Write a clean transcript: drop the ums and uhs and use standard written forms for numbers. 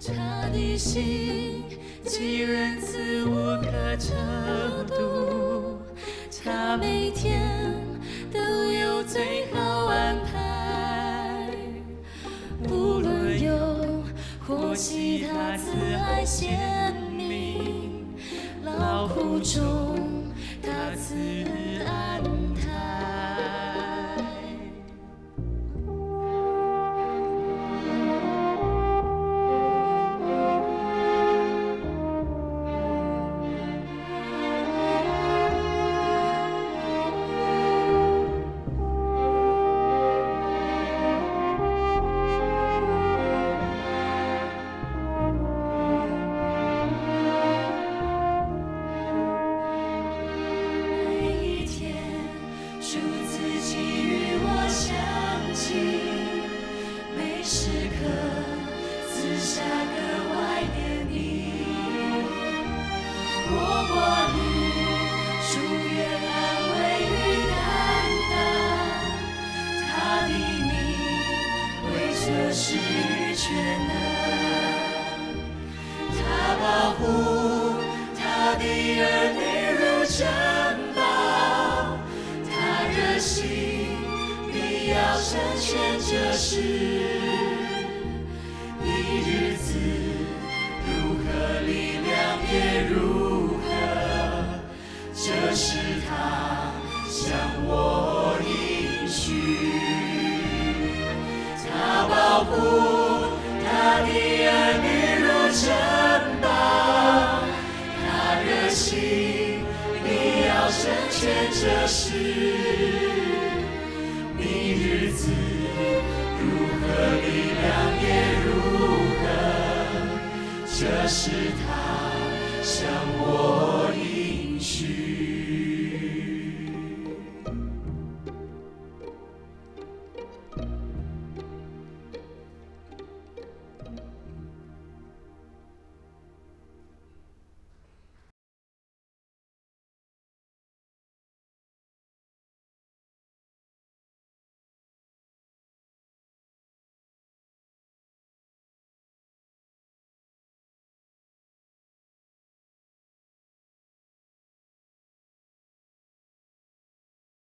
刹的心，其仁慈无可测度。他每天都有最好安排，无论有或其他慈爱显明，劳苦中他赐安泰。 这是他向我。